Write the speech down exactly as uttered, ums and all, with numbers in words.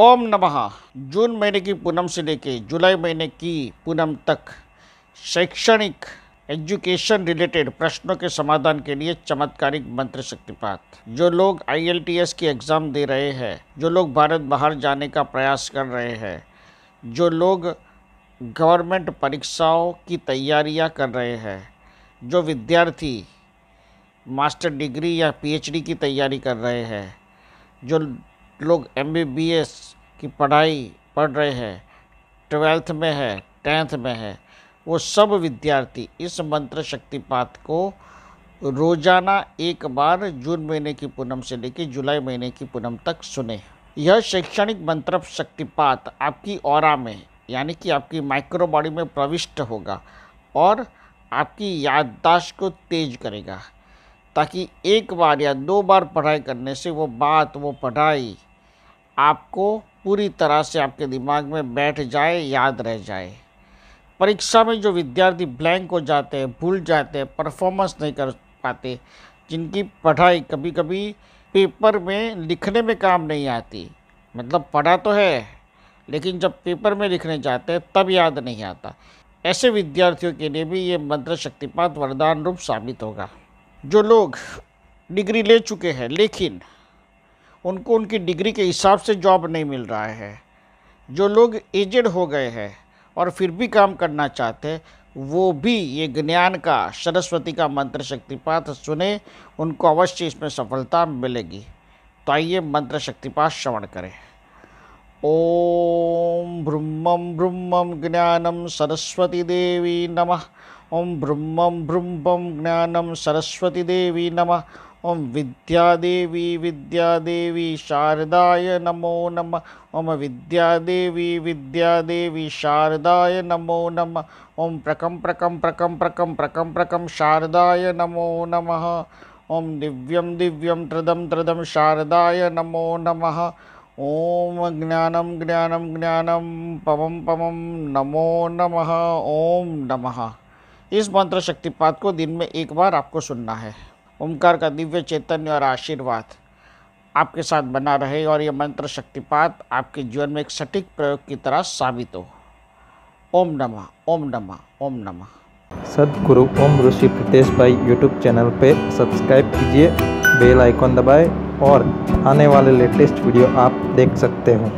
ओम नमः। जून महीने की पूनम से लेके जुलाई महीने की पूनम तक शैक्षणिक एजुकेशन रिलेटेड प्रश्नों के समाधान के लिए चमत्कारिक मंत्र शक्तिपात। जो लोग I E L T S की एग्ज़ाम दे रहे हैं, जो लोग भारत बाहर जाने का प्रयास कर रहे हैं, जो लोग गवर्नमेंट परीक्षाओं की तैयारियां कर रहे हैं, जो विद्यार्थी मास्टर डिग्री या पी एच डी की तैयारी कर रहे हैं, जो लोग एम बी बी एस की पढ़ाई पढ़ रहे हैं, ट्वेल्थ में है, टेंथ में है, वो सब विद्यार्थी इस मंत्र शक्तिपात को रोज़ाना एक बार जून महीने की पूनम से लेकर जुलाई महीने की पूनम तक सुने। यह शैक्षणिक मंत्र शक्तिपात आपकी ऑरा में यानी कि आपकी माइक्रोबॉडी में प्रविष्ट होगा और आपकी याददाश्त को तेज करेगा, ताकि एक बार या दो बार पढ़ाई करने से वो बात, वो पढ़ाई आपको पूरी तरह से आपके दिमाग में बैठ जाए, याद रह जाए। परीक्षा में जो विद्यार्थी ब्लैंक हो जाते हैं, भूल जाते हैं, परफॉर्मेंस नहीं कर पाते, जिनकी पढ़ाई कभी कभी पेपर में लिखने में काम नहीं आती, मतलब पढ़ा तो है लेकिन जब पेपर में लिखने जाते हैं तब याद नहीं आता, ऐसे विद्यार्थियों के लिए भी ये मंत्र शक्तिपात वरदान रूप साबित होगा। जो लोग डिग्री ले चुके हैं लेकिन उनको उनकी डिग्री के हिसाब से जॉब नहीं मिल रहा है, जो लोग एजेड हो गए हैं और फिर भी काम करना चाहते हैं, वो भी ये ज्ञान का, सरस्वती का मंत्र शक्तिपात सुने, उनको अवश्य इसमें सफलता मिलेगी। तो आइए मंत्र शक्तिपात श्रवण करें। ओम ब्रुम्मं ब्रुम्मं ज्ञानं सरस्वती देवी नमः। ओम ब्रुम्मं ब्रुम्मं ज्ञानं सरस्वती देवी नमः। ओम विद्यादेवी विद्यादेवी शारदाय नमो नमः। ओम विद्यादेवी विद्यादेवी शारदाय नमो नमः। ओम प्रकं प्रकं प्रकं प्रकं प्रकं प्रकं शारदाय नमो नमः। ओम दिव्यं दिव्यं त्रदं त्रदं शारदाय नमो नमः। ओम ज्ञानं ज्ञानं ज्ञानं पमं पमं नमो नमः। ओम नमः। इस मंत्र शक्तिपात को दिन में एक बार आपको सुनना है। ओंकार का दिव्य चैतन्य और आशीर्वाद आपके साथ बना रहे और यह मंत्र शक्तिपात आपके जीवन में एक सटीक प्रयोग की तरह साबित हो। ओम नमः, ओम नमः, ओम नमः। सदगुरु ओम ऋषि प्रदेश भाई यूट्यूब चैनल पे सब्सक्राइब कीजिए, बेल आइकॉन दबाएं और आने वाले लेटेस्ट वीडियो आप देख सकते हो।